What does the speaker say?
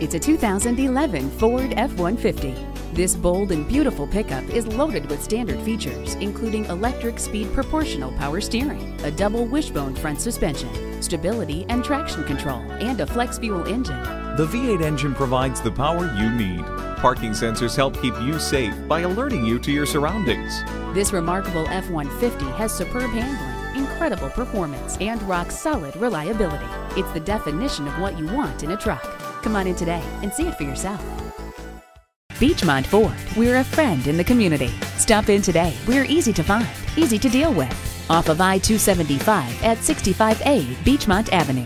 It's a 2011 Ford F-150. This bold and beautiful pickup is loaded with standard features, including electric speed proportional power steering, a double wishbone front suspension, stability and traction control, and a flex fuel engine. The V8 engine provides the power you need. Parking sensors help keep you safe by alerting you to your surroundings. This remarkable F-150 has superb handling, incredible performance, and rock-solid reliability. It's the definition of what you want in a truck. Come on in today and see it for yourself. Beechmont Ford, we're a friend in the community. Stop in today. We're easy to find, easy to deal with. Off of I-275 at 65A Beechmont Avenue.